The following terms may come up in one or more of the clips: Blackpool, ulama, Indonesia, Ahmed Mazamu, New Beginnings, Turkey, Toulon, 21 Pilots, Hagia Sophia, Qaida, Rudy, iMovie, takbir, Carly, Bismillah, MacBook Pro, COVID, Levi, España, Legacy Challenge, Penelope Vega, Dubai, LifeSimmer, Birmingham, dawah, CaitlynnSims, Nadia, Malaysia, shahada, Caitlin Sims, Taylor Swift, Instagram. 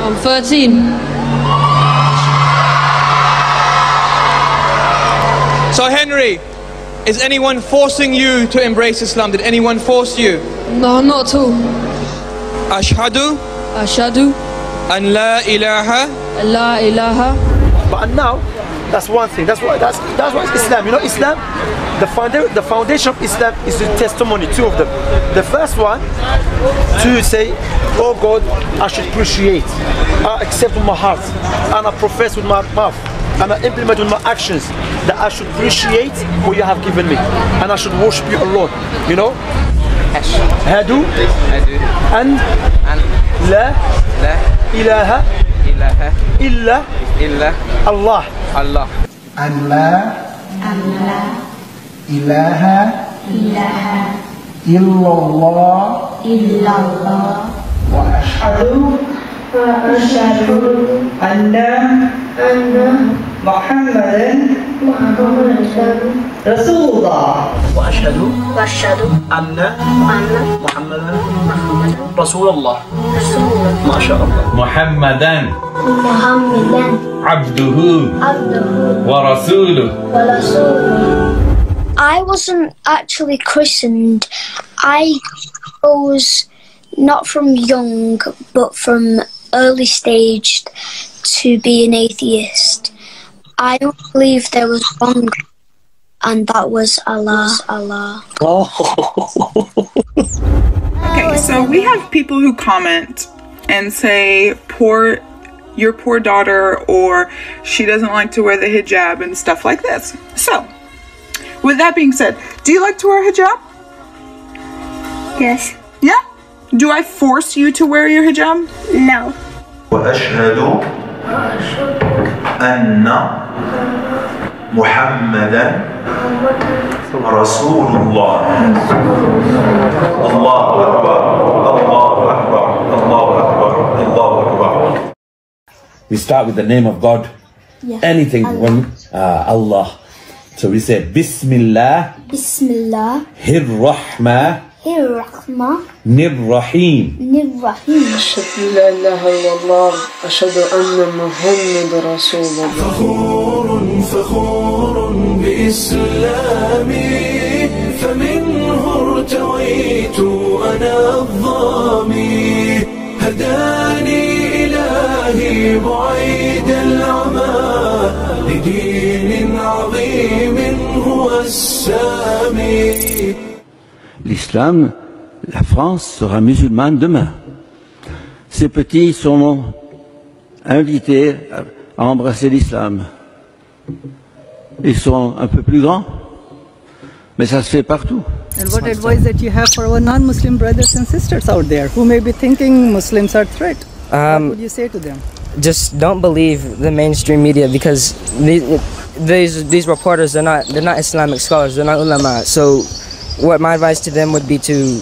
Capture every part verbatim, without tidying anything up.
I'm thirteen. So Henry, is anyone forcing you to embrace Islam? Did anyone force you? No, not at all. Ashhadu. Ashhadu. An la ilaha. La ilaha. But now, that's one thing. That's what. That's that's what Islam. You know, Islam. The founder, the foundation of Islam is the testimony. Two of them. The first one, to say, "Oh God, I should appreciate, I accept with my heart, and I profess with my mouth, and I implement with my actions that I should appreciate what you have given me, and I should worship you alone." You know. Hadu. And. La. La. Ilaha. Ilaha. Illa. Illa. Allah. Allah. And la. Ilaha. Ilaha. Illallah. Illallah. Wa ashhadu. Wa ashhadu. Anna. Anna. Muhammadan. Muhammadan. Rasulullah. Wa ashhadu. Wa ashhadu. Anna. Anna. Muhammadan. Muhammadan. Rasulullah. Rasulullah. MashaAllah. Muhammadan. Muhammadan. Abduhu. Abduhu. Wa rasuluhu. Wa rasuluhu. I wasn't actually christened. I was not from young, but from early stage to be an atheist. I don't believe there was one, and that was Allah. Allah. Oh. Okay, so we have people who comment and say, poor, your poor daughter, or she doesn't like to wear the hijab and stuff like this. So, with that being said, do you like to wear hijab? Yes. Yeah? Do I force you to wear your hijab? No. وأشهد أن محمدا رسول الله. الله أكبر. الله أكبر. الله أكبر. الله أكبر. We start with the name of God. Yeah. Anything when uh, Allah. So we say Bismillah. Bismillah. Hir-Rahma. Hir-Rahma. Nir-Rahim. Nir-Rahim. Ashhadu an la ilaha illallah. Ashhadu anna Muhammadan Rasulullah. Fakhurun fakhurun bi Islami. Faminhu irtawaytu ana adh-dhami. Hadani ilahi bu'id al-'ama. لدين عظيم هو السامي. L'islam, la France sera musulmane demain. Ces petits sont invités à embrasser l'islam. Ils sont un peu plus grands, mais ça se fait partout. And what advice that you have for our non-Muslim brothers and sisters out there who may be thinking Muslims are threat? Um, what would you say to them? Just don't believe the mainstream media, because these, these these reporters, they're not they're not Islamic scholars, they're not ulama. So what my advice to them would be to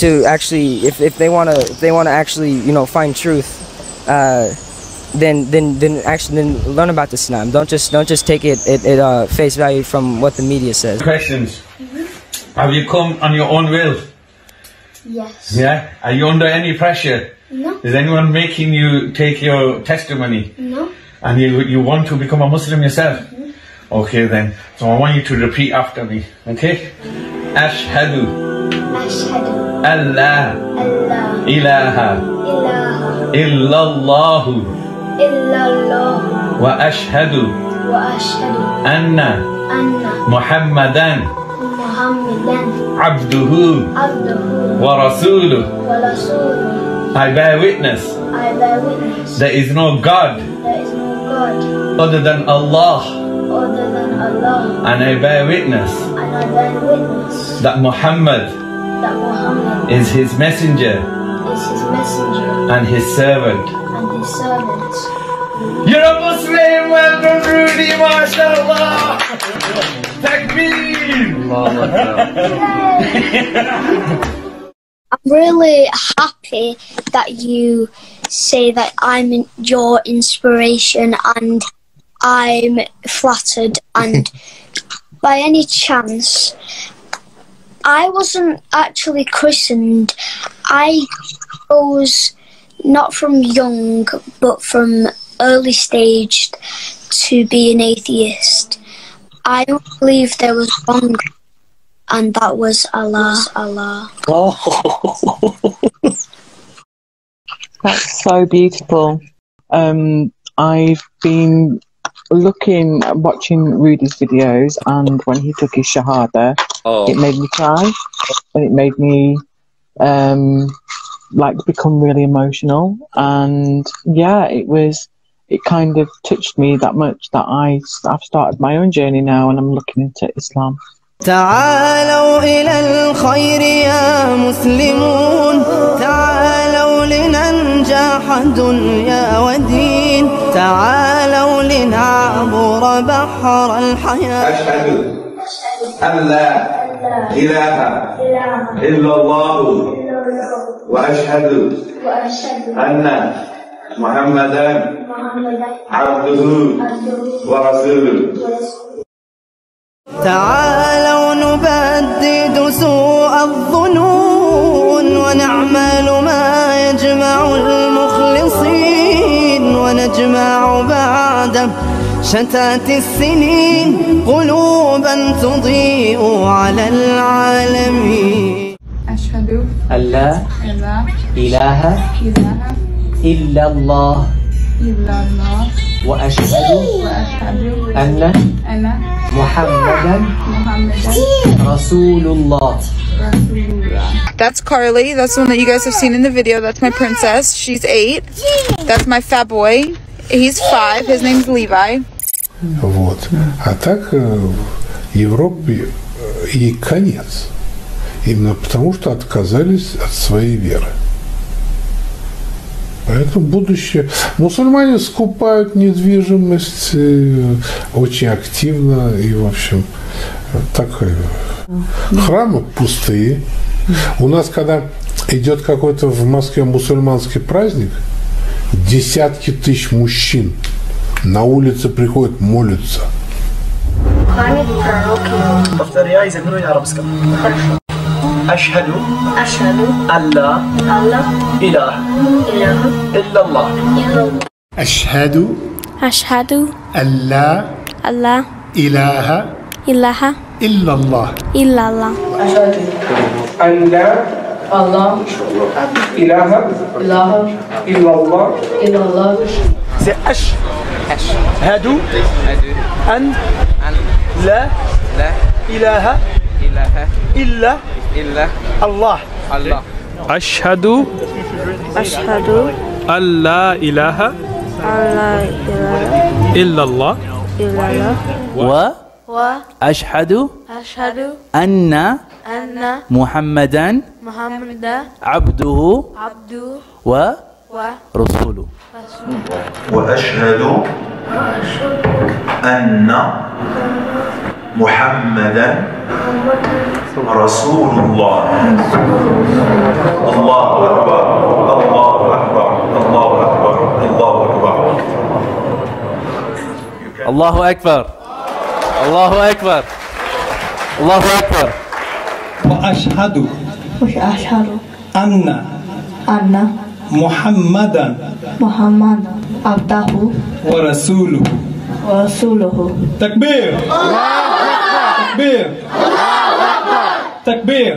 to actually, if if they wanna if they wanna actually, you know, find truth, uh, then then then actually then learn about Islam. Don't just don't just take it at, at uh, face value from what the media says. Questions. Mm-hmm. Have you come on your own will? Yes. Yeah. Are you under any pressure? No. Is anyone making you take your testimony? No. And you you want to become a Muslim yourself? Mm-hmm. Okay then. So I want you to repeat after me. Okay? Ashhadu. Ashhadu. Allah. Allah. Ilaha. Ilaha. Illallahu. Illallahu. Wa ashhadu. Wa ashhadu. Anna. Anna. Muhammadan. Muhammadan. Abduhu. Abduhu. Wa rasuluhu. Wa rasuluhu. I bear witness. I bear witness. There is no God. There is no God. Other than Allah. Other than Allah. And I bear witness. And I bear witness. That Muhammad. That Muhammad. Is his messenger. Is his messenger. And his servant. And his servant. You're a Muslim. Welcome, Rudy. MashaAllah. Takbir. I'm really happy that you say that I'm your inspiration, and I'm flattered. And by any chance, I wasn't actually christened. I was not from young, but from early stage to be an atheist. I don't believe there was wrong, and that was Allah. Allah. Oh, that's so beautiful. Um, I've been looking, watching Rudy's videos, and when he took his shahada, oh. it made me cry. It made me um, like become really emotional, and yeah, it was. It kind of touched me that much that I I've started my own journey now, and I'm looking into Islam. تعالوا إلى الخير يا مسلمون تعالوا لننجح الدنيا والدين تعالوا لنعبر بحر الحياة أشهد أن لا إله إلا الله وأشهد أن محمدا عبده ورسوله تعالوا نبدد سوء الظنون ونعمل ما يجمع المخلصين ونجمع بعد شتات السنين قلوبا تضيء على العالمين أشهد أن لا إله إلا الله وأشهد أن محمدا Rasulullah. That's Carly. That's the one that you guys have seen in the video. That's my princess. She's eight. That's my fat boy. He's five. His name's Levi. Вот. А так в Европе и конец. Именно потому, что отказались от своей веры. Поэтому будущее. Мусульмане скупают недвижимость очень активно и, в общем, так храмы пустые. У нас, когда идет какой-то в Москве мусульманский праздник, десятки тысяч мужчин на улице приходят молятся. Повторяй за мной на арабском. Хорошо. أشهد أشهد أن لا إله إلا الله أشهد أشهد أن لا إله إله إلا الله إلا الله أشهد أن لا إله إلا الله إلا الله أشهد أن لا إله إلا إلا الله الله أشهد أشهد أن لا إله إلا الله و وأشهد أشهد أن أن محمدا محمدا عبده عبده ورسوله وأشهد أن محمدا رسول الله الله أكبر الله أكبر الله أكبر الله أكبر الله أكبر الله أكبر الله أكبر وأشهد وأشهد أن أن محمدا محمدا عبده ورسوله ورسوله تكبير تكبير تكبير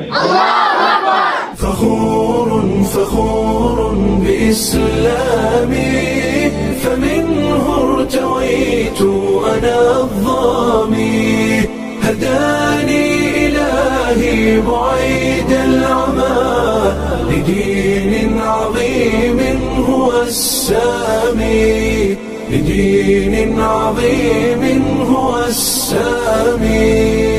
فخور فخور بإسلامي فمنه ارتويت أنا الظامي هداني إلهي بعيد العمى لدين عظيم هو السامي لدين عظيم هو السامي.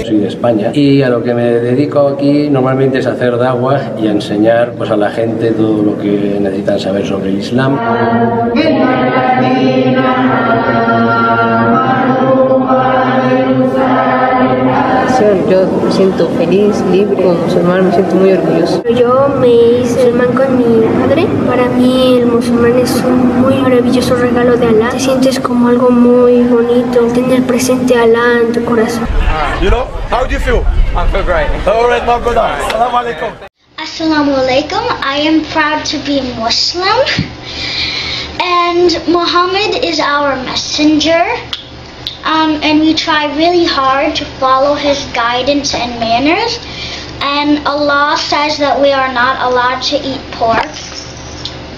Soy de España y a lo que me dedico aquí normalmente es hacer dawah y a enseñar pues a la gente todo lo que necesitan saber sobre el Islam. Yo me siento feliz, libre, como musulmán me siento muy orgulloso. Yo me hice musulmán con mi padre. Para mí el musulmán es un muy maravilloso regalo de Alá. Te sientes como algo muy bonito, tener presente a Alá en tu corazón. You know, how do you feel? I feel great. All right, now go down. Assalamu alaikum. Assalamu alaikum. I am proud to be Muslim. And Muhammad is our messenger, um, and we try really hard to follow his guidance and manners. And Allah says that we are not allowed to eat pork.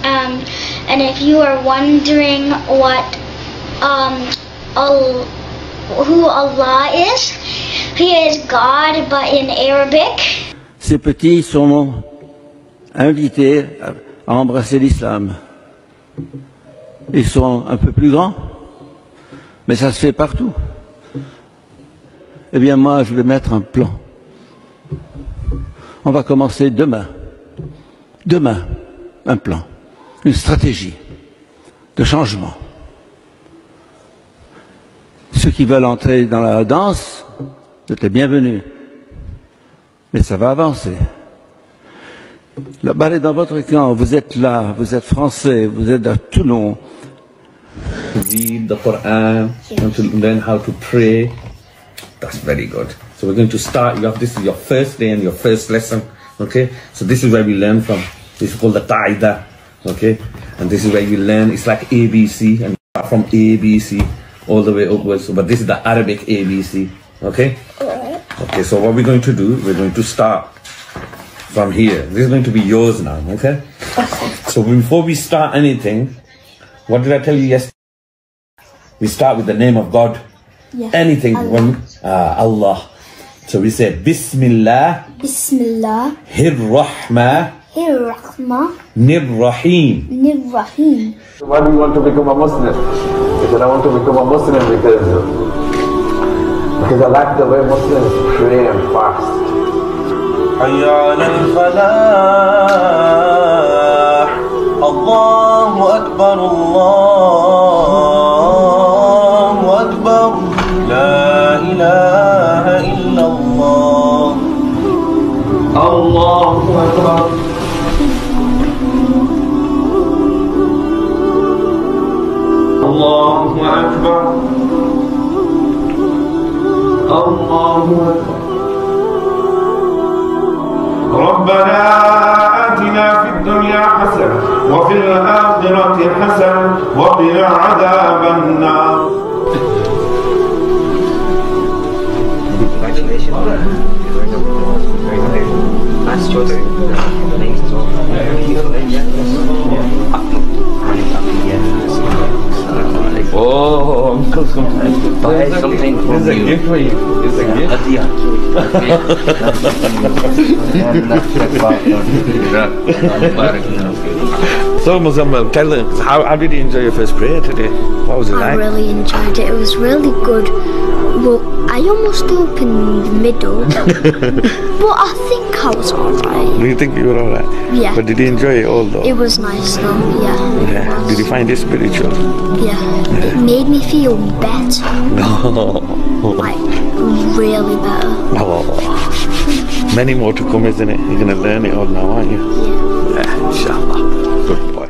Um, and if you are wondering what um, al who Allah is, He is God, but in Arabic. Ces petits sont invités à embrasser l'islam. Ils sont un peu plus grands, mais ça se fait partout. Eh bien moi, je vais mettre un plan. On va commencer demain. Demain, un plan, une stratégie de changement. Ceux qui veulent entrer dans la danse, c'est les bienvenus. Mais ça va avancer. La balle est dans votre camp. Vous êtes là, vous êtes français, vous êtes à Toulon. Read the Quran, and to learn how to pray. That's very good. So we're going to start. You have, this is your first day and your first lesson, okay? So this is where we learn from. This is called the Qaida, okay? And this is where you learn. It's like A B C, and start from A B C all the way upwards. So, but this is the Arabic A B C, okay? Okay. So what we're going to do? We're going to start from here. This is going to be yours now, okay? So before we start anything, what did I tell you yesterday? We start with the name of God. Yeah. Anything Allah. When uh, Allah. So we say Bismillah, Bismillah, Hir-Rahma, Hir-Rahma, Nir-Rahim, Nir-Rahim. Why do you want to become a Muslim? Because I want to become a Muslim because, because I like the way Muslims pray and fast. Hayya ala al-falah, Allahu Akbar, Allahu Akbar, La ilaha Allahu Akbar. Allahu Akbar. Allahu Akbar. ربنا آتنا في الدنيا حسنة وفي الآخرة حسنة وقنا عذاب النار. Oh, I'm so content. Buy something for you. It's a gift for you. It's a gift. Nadia. So, Muzammil, tell us, how, how did you enjoy your first prayer today? What was it like? I really enjoyed it. It was really good. Well, I almost opened in the middle, but I think I was alright. Do you think you were alright? Yeah. But did you enjoy it all though? It was nice though, yeah. Yeah. Did you find it spiritual? Yeah. Yeah. It made me feel better. No. Like, really better. Oh. Many more to come, isn't it? You're going to learn it all now, aren't you? Yeah. Yeah, inshallah. Good boy.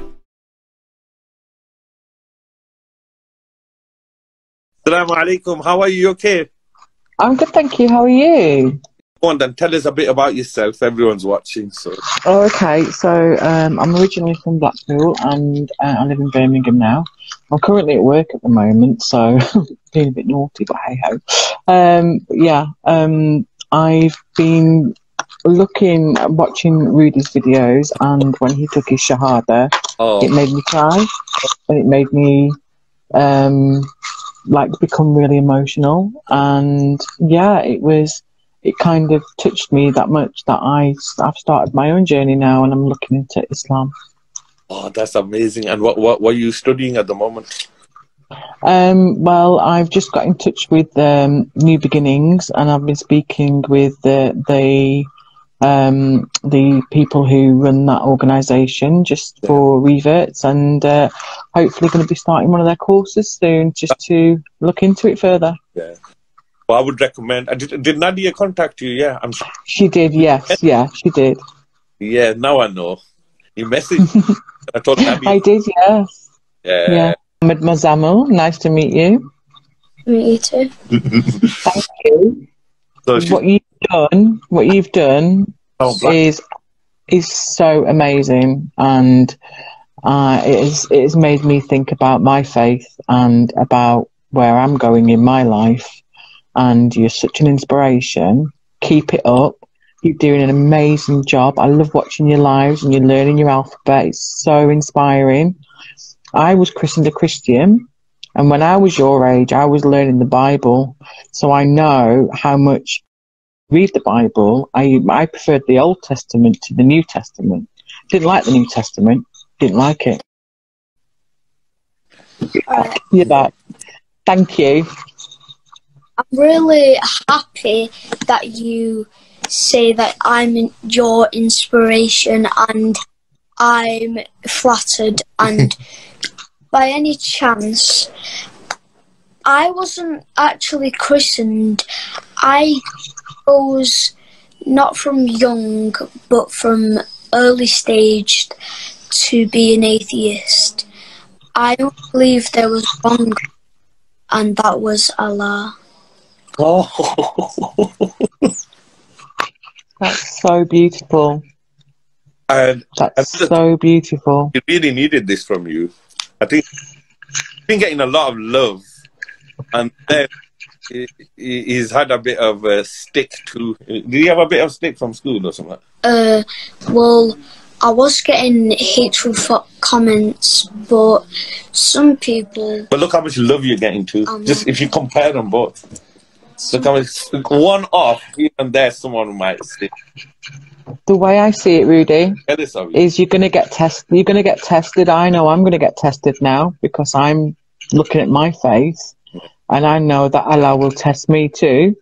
Assalamu alaikum. How are you? Okay? I'm good, thank you. How are you? Go on then, tell us a bit about yourself. Everyone's watching. So. Oh, okay. So um, I'm originally from Blackpool and uh, I live in Birmingham now. I'm currently at work at the moment, so being a bit naughty, but hey-ho. Um, yeah, um, I've been looking, watching Rudy's videos, and when he took his shahada, oh. It made me cry, and it made me... Um, like become really emotional, and yeah, it was it kind of touched me that much that I, I've started my own journey now and I'm looking into Islam. Oh, that's amazing. And what what, what are you studying at the moment? Um, well, I've just got in touch with um, New Beginnings, and I've been speaking with the, the um the people who run that organization just for reverts, and uh, hopefully going to be starting one of their courses soon just to look into it further. Yeah, well, I would recommend. Did, did Nadia contact you? Yeah, I'm sorry. She did, yes. Yeah, she did. Yeah, now I know. You messaged. I told Nadia. I did, yes. Yeah. Yeah. Ahmed Mazamu, nice to meet you. Me too. Thank you. So what you done what you've done oh, is is so amazing, and uh, it has, it has made me think about my faith and about where I'm going in my life. And you're such an inspiration. Keep it up. You're doing an amazing job. I love watching your lives and you're learning your alphabet. It's so inspiring. I was christened a Christian, and when I was your age, I was learning the Bible. So I know how much I read the Bible. I, I preferred the Old Testament to the New Testament. Didn't like the New Testament. Didn't like it. Uh, you're back. Thank you. I'm really happy that you say that I'm your inspiration, and I'm flattered. And by any chance, I wasn't actually christened. I was not from young, but from early stage to be an atheist. I don't believe there was one, and that was Allah. Oh, that's so beautiful. And that's so beautiful. It really needed this from you. I think I've been getting a lot of love, and then he's had a bit of a stick too. Did he have a bit of stick from school or something? Uh, well, I was getting hateful comments, but some people. But look how much love you're getting too. Um, Just if you compare them both. Look how much one off, even there, someone might stick. The way I see it, Rudy, is you're going to get test. You're going to get tested. I know I'm going to get tested now because I'm looking at my faith, and I know that Allah will test me too.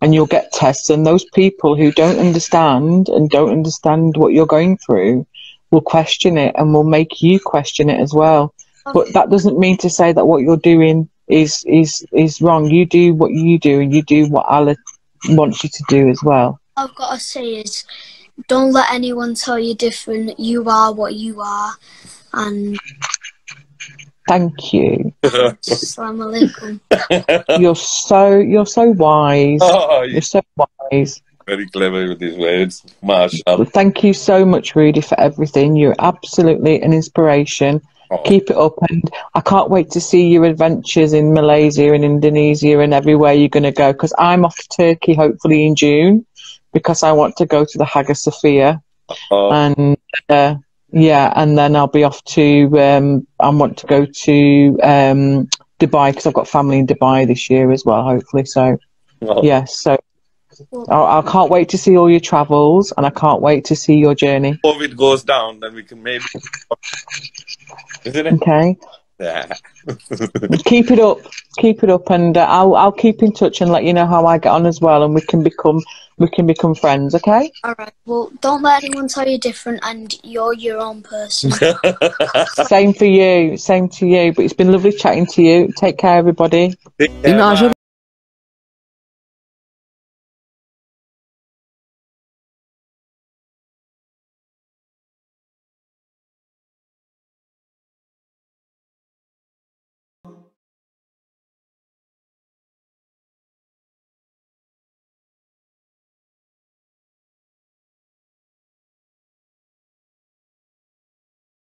And you'll get tests, and those people who don't understand and don't understand what you're going through will question it and will make you question it as well. But that doesn't mean to say that what you're doing is is is wrong. You do what you do, and you do what Allah wants you to do as well. I've got to say is, don't let anyone tell you different. You are what you are. And thank you. Assalamu alaikum. You're so you're so wise. Oh, you're so wise. Very clever with these words. Mashallah. Thank you so much, Rudy, for everything. You're absolutely an inspiration. Oh. Keep it up, and I can't wait to see your adventures in Malaysia and Indonesia and everywhere you're going to go. Because I'm off to Turkey hopefully in June. Because I want to go to the Hagia Sophia, uh, and uh, yeah, and then I'll be off to. Um, I want to go to um, Dubai because I've got family in Dubai this year as well. Hopefully, so uh, yeah. So I, I can't wait to see all your travels, and I can't wait to see your journey. If COVID goes down, then we can maybe. Isn't it? Okay. Yeah. Keep it up, keep it up, and uh, I'll I'll keep in touch and let you know how I get on as well, and we can become we can become friends, okay? All right. Well, don't let anyone tell you different, and you're your own person. Same for you, same to you. But it's been lovely chatting to you. Take care, everybody. Take care,